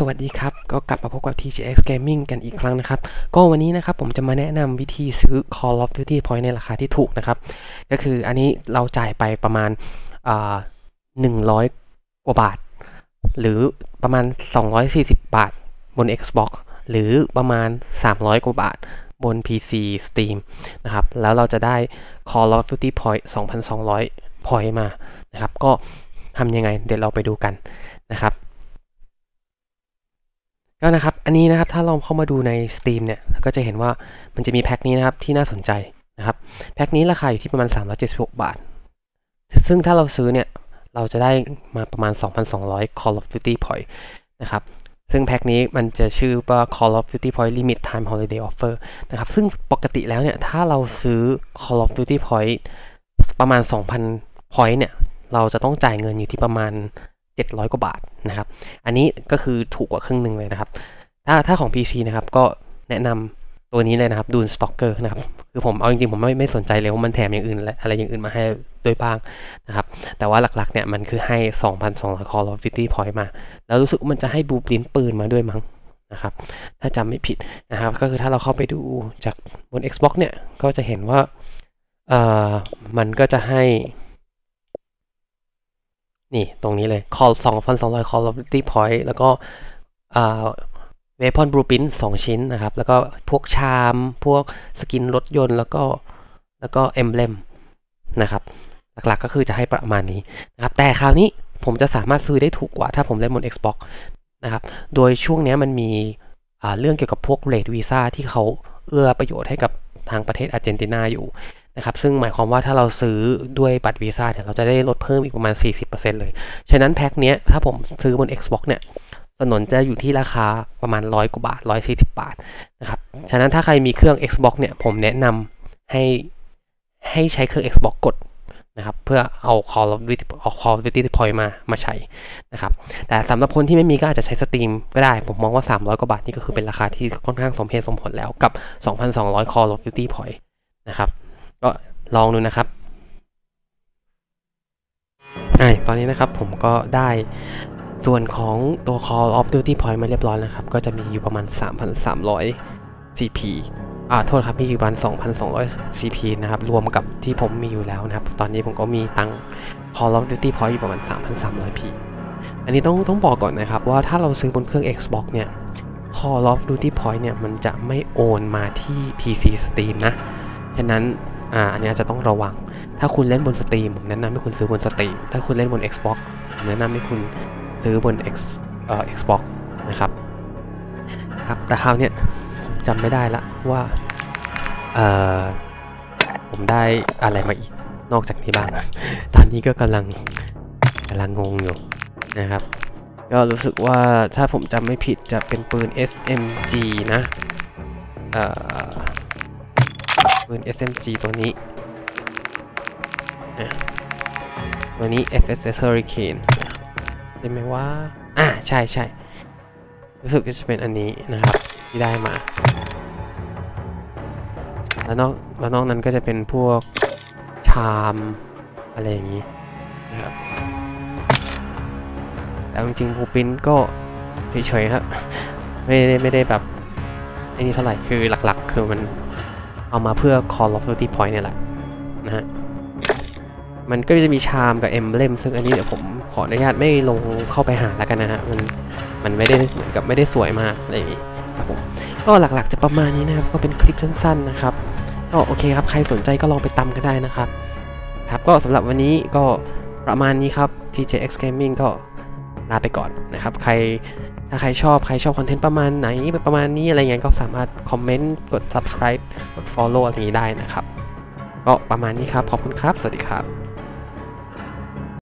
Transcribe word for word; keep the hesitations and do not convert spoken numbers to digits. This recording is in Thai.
สวัสดีครับก็กลับมาพบกับ ที จี เอ็กซ์ Gaming กันอีกครั้งนะครับก็วันนี้นะครับผมจะมาแนะนำวิธีซื้อ Call of Duty Point ในราคาที่ถูกนะครับก็คืออันนี้เราจ่ายไปประมาณหนึ่งร้อยกว่าบาทหรือประมาณสองร้อยสี่สิบบาทบน Xbox หรือประมาณสามร้อยกว่าบาทบน พี ซี Steam นะครับแล้วเราจะได้ Call of Duty Point สองพันสองร้อย Point มานะครับก็ทำยังไงเดี๋ยวเราไปดูกันนะครับก็นะครับอันนี้นะครับถ้าเราเข้ามาดูใน Steam เนี่ยก็จะเห็นว่ามันจะมีแพ็คนี้นะครับที่น่าสนใจนะครับแพ็คนี้ราคาอยู่ที่ประมาณสามร้อยเจ็ดสิบหกบาทซึ่งถ้าเราซื้อเนี่ยเราจะได้มาประมาณ สองพันสองร้อย Call of Duty Point นะครับซึ่งแพ็คนี้มันจะชื่อว่า Call of Duty Point Limit Time Holiday Offer นะครับซึ่งปกติแล้วเนี่ยถ้าเราซื้อ Call of Duty Point ประมาณ สองพัน Point เนี่ยเราจะต้องจ่ายเงินอยู่ที่ประมาณเจ็ดร้อยกว่าบาทนะครับอันนี้ก็คือถูกกว่าครึ่งหนึ่งเลยนะครับถ้าถ้าของ พี ซี นะครับก็แนะนำตัวนี้เลยนะครับดูนสต็อกเกอร์นะครับคือผมเอาจริงๆผมไม่ไม่สนใจเลยว่ามันแถมอย่างอื่นอะไรอย่างอื่นมาให้ด้วยบ้างนะครับแต่ว่าหลักๆเนี่ยมันคือให้ สองพันสองร้อย Call of Duty Point มาแล้วรู้สึกมันจะให้บูปริ้นปืนมาด้วยมั้งนะครับถ้าจำไม่ผิดนะครับก็คือถ้าเราเข้าไปดูจากบน Xbox เนี่ยก็จะเห็นว่าเอ่อมันก็จะให้นี่ตรงนี้เลย Call สองพันสองร้อย Call of Duty Point แล้วก็เวพอนบลูพินสองชิ้นนะครับแล้วก็พวกชามพวกสกินรถยนต์แล้วก็แล้วก็เอ็มเลมนะครับหลักๆก็คือจะให้ประมาณนี้นะครับแต่คราวนี้ผมจะสามารถซื้อได้ถูกกว่าถ้าผมเล่นบน Xbox นะครับโดยช่วงนี้มันมีเรื่องเกี่ยวกับพวกเรทวีซ่าที่เขาเอื้อประโยชน์ให้กับทางประเทศอาร์เจนตินาอยู่นะครับซึ่งหมายความว่าถ้าเราซื้อด้วยบัตรวีซ่าเนี่ยเราจะได้ลดเพิ่มอีกประมาณ สี่สิบเปอร์เซ็นต์ เลยฉะนั้นแพ็คเนี้ยถ้าผมซื้อบน Xbox เนี่ยสนนจะอยู่ที่ราคาประมาณร้อยกว่าบาทหนึ่งร้อยสี่สิบบาทนะครับฉะนั้นถ้าใครมีเครื่อง Xbox เนี่ยผมแนะนำให้ให้ใช้เครื่อง Xbox กดนะครับเพื่อเอา Call of Duty เอา Call of Duty Point มามาใช้นะครับแต่สำหรับคนที่ไม่มีก็อาจจะใช้ Steam ก็ได้ผมมองว่าสามร้อยกว่าบาทนี่ก็คือเป็นราคาที่ค่อนข้างสมเหตุสมผลแล้วกับ สองพันสองร้อย Call of Duty Point นะครับก็ลองดูนะครับไอตอนนี้นะครับผมก็ได้ส่วนของตัว Call of Duty Point มาเรียบร้อยนะครับก็จะมีอยู่ประมาณ สามพันสามร้อย ซี พี อ่าโทษครับมีอยู่ประมาณ สองพันสองร้อย ซี พี นะครับรวมกับที่ผมมีอยู่แล้วนะครับตอนนี้ผมก็มีตัง Call of Duty Point อยู่ประมาณ สามพันสามร้อย พี อันนี้ต้องต้องบอกก่อนนะครับว่าถ้าเราซื้อบนเครื่อง Xbox เนี่ย Call of Duty Point เนี่ยมันจะไม่โอนมาที่ พี ซี Steam นะฉะนั้นอ่าอันนี้จะต้องระวังถ้าคุณเล่นบน Steam ผมแนะนำให้คุณซื้อบน Steam ถ้าคุณเล่นบน Xbox ผมแนะนำให้คุณซื้อบน X เอ่อ Xbox นะครับครับแต่คราวเนี้ยจำไม่ได้ละว่าเอ่อผมได้อะไรมาอีกนอกจากนี้บ้างตอนนี้ก็กำลังกำลังงงอยู่นะครับก็รู้สึกว่าถ้าผมจำไม่ผิดจะเป็นปืน เอส เอ็ม จี นะเอ่อปืน เอส เอ็ม จี ตัวนี้ตัวนี้ เอส เอส Hurricane ได้ไหมว่าอ่ะใช่ใช่รู้สึกจะเป็นอันนี้นะครับที่ได้มาแล้วนอกแล้วนอกนั้นก็จะเป็นพวกชามอะไรอย่างนี้นะครับแต่จริงๆบูปินก็เฉยๆครับไม่ได้ไม่ได้แบบไอ้นี่เท่าไหร่คือหลักๆคือมันเอามาเพื่อ Call of Duty Point เนี่ยแหละนะฮะมันก็จะมีชามกับเอ็มเบลมซึ่งอันนี้เดี๋ยวผมขออนุญาตไม่ลงเข้าไปหาแล้วกันนะฮะมันมันไม่ได้เหมือนกับไม่ได้สวยมากอะไรอย่างงี้ครับผมก็หลักๆจะประมาณนี้นะครับก็เป็นคลิปสั้นๆนะครับก็โอเคครับใครสนใจก็ลองไปตำก็ได้นะครับครับก็สำหรับวันนี้ก็ประมาณนี้ครับ ที เจ เอ็กซ์ Gaming ก็ลาไปก่อนนะครับใครถ้าใครชอบใครชอบคอนเทนต์ประมาณไหนประมาณนี้อะไรเงี้ยก็สามารถคอมเมนต์กด subscribe กด follow อะไรอย่างนี้ได้นะครับก็ประมาณนี้ครับขอบคุณครับสวัสดีครับ